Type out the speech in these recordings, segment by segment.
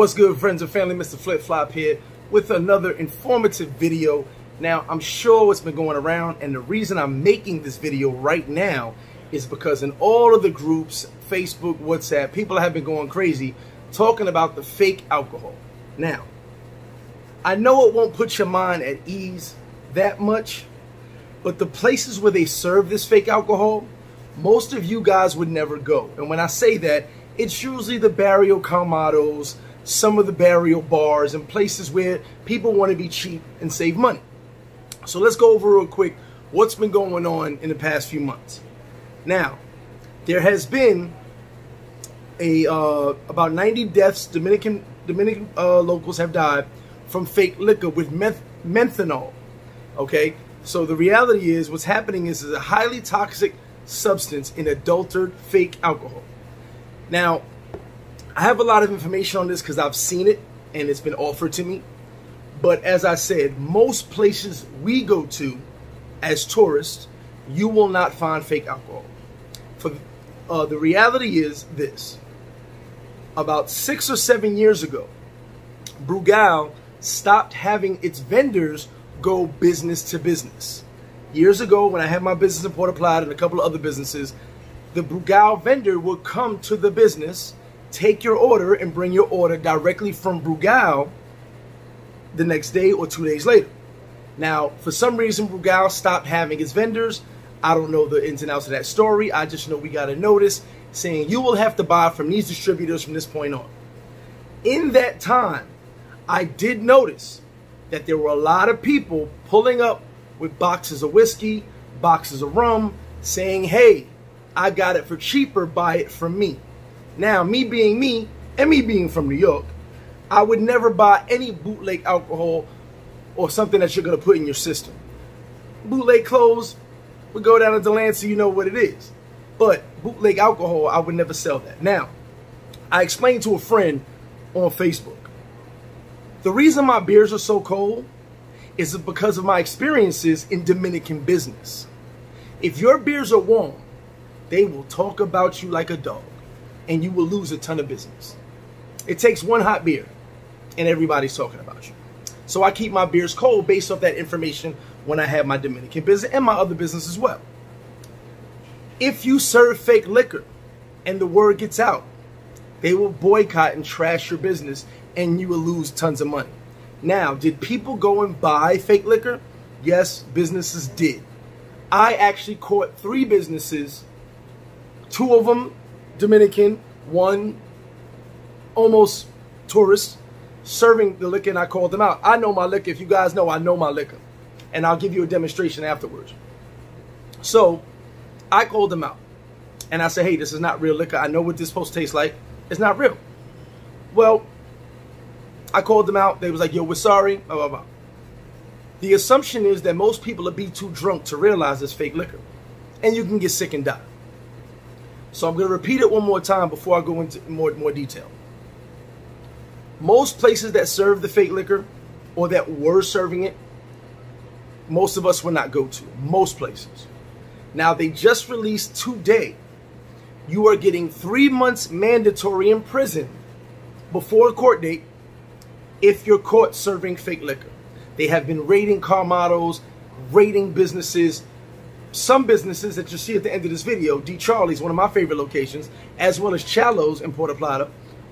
What's good, friends and family? Mr. Flip Flop here with another informative video. Now, I'm sure what's been going around, and the reason I'm making this video right now is because in all of the groups, Facebook, WhatsApp, people have been going crazy talking about the fake alcohol. Now, I know it won't put your mind at ease that much, but the places where they serve this fake alcohol, most of you guys would never go. And when I say that, it's usually the Barrio Calmados, some of the Barrio bars, and places where people want to be cheap and save money. So let's go over real quick what's been going on in the past few months. Now, there has been a about 90 deaths. Dominican locals have died from fake liquor with methanol. Okay, so the reality is what's happening is a highly toxic substance in adulterated fake alcohol. Now, I have a lot of information on this because I've seen it and it's been offered to me. But as I said, most places we go to as tourists, you will not find fake alcohol. For the reality is this. About 6 or 7 years ago, Brugal stopped having its vendors go business to business. Years ago, when I had my business in Puerto Plata and a couple of other businesses, the Brugal vendor would come to the business, take your order, and bring your order directly from Brugal the next day or 2 days later. Now, for some reason, Brugal stopped having its vendors. I don't know the ins and outs of that story. I just know we got a notice saying you will have to buy from these distributors from this point on. In that time, I did notice that there were a lot of people pulling up with boxes of whiskey, boxes of rum, saying, hey, I got it for cheaper, buy it from me. Now, me being me, and me being from New York, I would never buy any bootleg alcohol or something that you're going to put in your system. Bootleg clothes, we go down to Delancey, you know what it is. But bootleg alcohol, I would never sell that. Now, I explained to a friend on Facebook, the reason my beers are so cold is because of my experiences in Dominican business. If your beers are warm, they will talk about you like a dog, and you will lose a ton of business. It takes one hot beer, and everybody's talking about you. So I keep my beers cold based off that information when I have my Dominican business and my other business as well. If you serve fake liquor and the word gets out, they will boycott and trash your business, and you will lose tons of money. Now, did people go and buy fake liquor? Yes, businesses did. I actually caught 3 businesses. 2 of them Dominican, 1 almost tourist, serving the liquor, and I called them out. I know my liquor. If you guys know, I know my liquor. And I'll give you a demonstration afterwards. So I called them out. And I said, hey, this is not real liquor. I know what this is supposed to taste like. It's not real. Well, I called them out. They was like, yo, we're sorry, blah, blah, blah. The assumption is that most people will be too drunk to realize it's fake liquor. And you can get sick and die. So I'm going to repeat it one more time before I go into more detail. Most places that serve the fake liquor or that were serving it, most of us will not go to. Most places. Now, they just released today. You are getting 3 months mandatory in prison before a court date if you're caught serving fake liquor. They have been raiding Calmados, raiding businesses. Some businesses that you see at the end of this video, D-Charlie's, one of my favorite locations, as well as Chalos in Puerto Plata,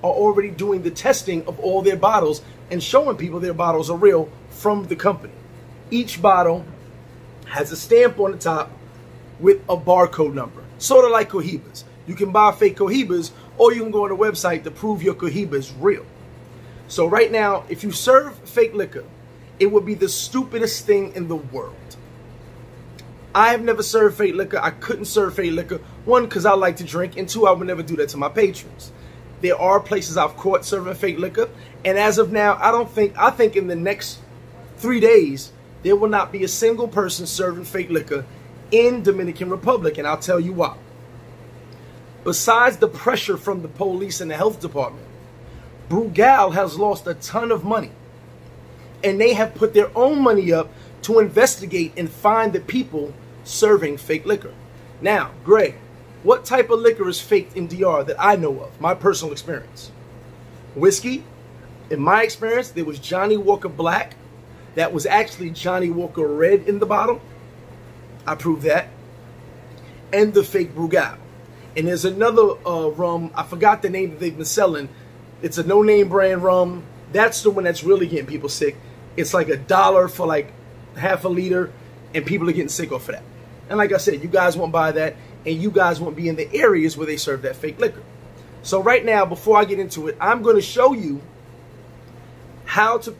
are already doing the testing of all their bottles and showing people their bottles are real from the company. Each bottle has a stamp on the top with a barcode number, sort of like Cohibas. You can buy fake Cohibas, or you can go on the website to prove your Cohiba is real. So right now, if you serve fake liquor, it would be the stupidest thing in the world. I have never served fake liquor. I couldn't serve fake liquor. 1, because I like to drink. And 2, I would never do that to my patrons. There are places I've caught serving fake liquor. And as of now, I think in the next 3 days, there will not be a single person serving fake liquor in Dominican Republic. And I'll tell you why. Besides the pressure from the police and the health department, Brugal has lost a ton of money. And they have put their own money up to investigate and find the people serving fake liquor. Now, Greg, what type of liquor is faked in DR that I know of? My personal experience. Whiskey. In my experience, there was Johnny Walker Black. That was actually Johnny Walker Red in the bottle. I proved that. And the fake Brugal. And there's another rum. I forgot the name that they've been selling. It's a no-name brand rum. That's the one that's really getting people sick. It's like $1 for like half a liter. And people are getting sick off of that. And like I said, you guys won't buy that. And you guys won't be in the areas where they serve that fake liquor. So right now, before I get into it, I'm going to show you how to.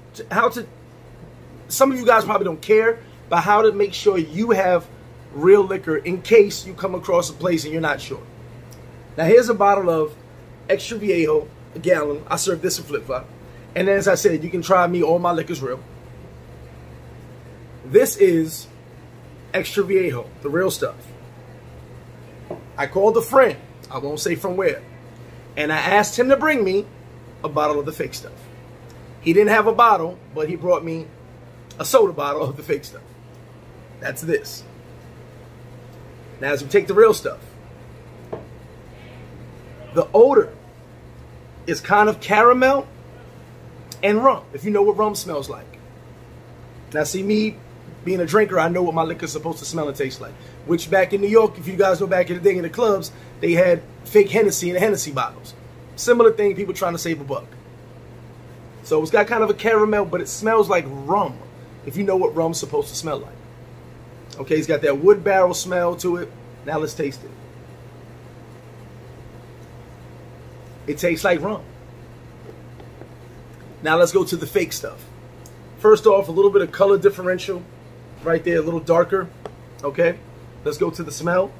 Some of you guys probably don't care, but how to make sure you have real liquor in case you come across a place and you're not sure. Now here's a bottle of Extra Viejo, a gallon. I serve this in Flip Flop. And as I said, you can try me, all my liquor's real. This is Extra Viejo, the real stuff. I called a friend, I won't say from where, and I asked him to bring me a bottle of the fake stuff. He didn't have a bottle, but he brought me a soda bottle of the fake stuff. That's this. Now as we take the real stuff, the odor is kind of caramel and rum, if you know what rum smells like. Now see, me being a drinker, I know what my liquor's supposed to smell and taste like, which back in New York, if you guys know back in the day in the clubs, they had fake Hennessy in the Hennessy bottles. Similar thing, people trying to save a buck. So it's got kind of a caramel, but it smells like rum, if you know what rum's supposed to smell like. Okay, it's got that wood barrel smell to it. Now let's taste it. It tastes like rum. Now let's go to the fake stuff. First off, a little bit of color differential right there, a little darker. Okay, let's go to the smell.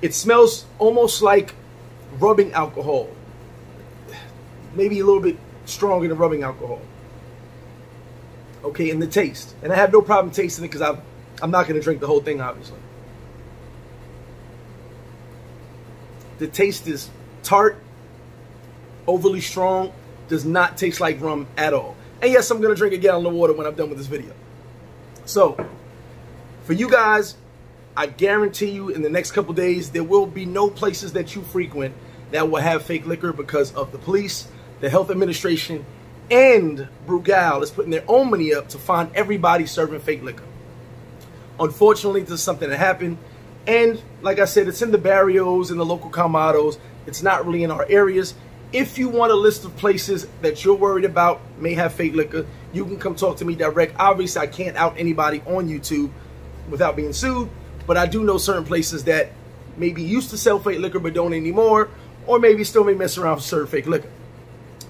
It smells almost like rubbing alcohol. Maybe a little bit stronger than rubbing alcohol. Okay, and the taste. And I have no problem tasting it because I'm not going to drink the whole thing, obviously. The taste is tart, overly strong, does not taste like rum at all. And yes, I'm going to drink a gallon of water when I'm done with this video. So, for you guys, I guarantee you in the next couple days, there will be no places that you frequent that will have fake liquor because of the police, the health administration, and Brugal is putting their own money up to find everybody serving fake liquor. Unfortunately, this is something that happened. And like I said, it's in the barrios and the local calmados. It's not really in our areas. If you want a list of places that you're worried about may have fake liquor, you can come talk to me direct. Obviously, I can't out anybody on YouTube without being sued, but I do know certain places that maybe used to sell fake liquor but don't anymore, or maybe still may mess around with certain fake liquor.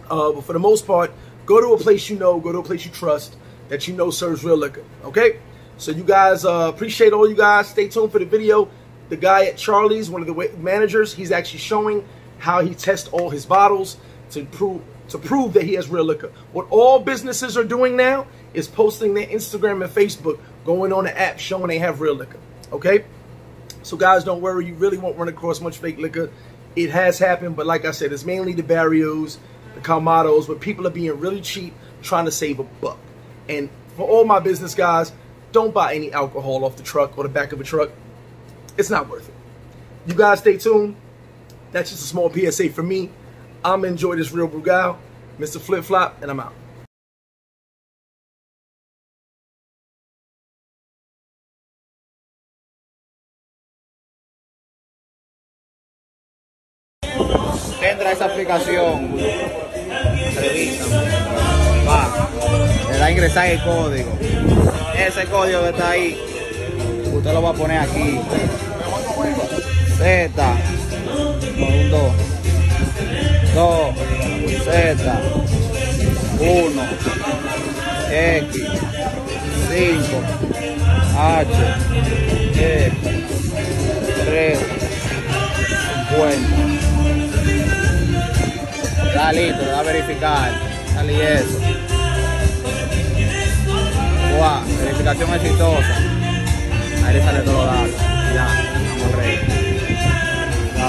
But for the most part, go to a place you know, go to a place you trust, that you know serves real liquor, okay? So you guys, appreciate all you guys. Stay tuned for the video. The guy at Charlie's, one of the managers, he's actually showing how he tests all his bottles to prove that he has real liquor. What all businesses are doing now is posting their Instagram and Facebook, going on the app, showing they have real liquor, okay? So guys, don't worry. You really won't run across much fake liquor. It has happened, but like I said, it's mainly the barrios, the calmados, where people are being really cheap, trying to save a buck. And for all my business guys, don't buy any alcohol off the truck or the back of a truck. It's not worth it. You guys stay tuned. That's just a small PSA for me. I'm enjoying this real Brugal, Mr. Flip Flop, and I'm out. Entra esa aplicación, revisa, va, le da a ingresar el código, ese código que está ahí, usted lo va a poner aquí, Z, con un 2, 2, Z, 1, X, 5, H, E, 3, 50. Está listo, va a verificar. Sale eso. Wow, verificación exitosa. Ahí le sale todo los datos. Ya, vamos a reír.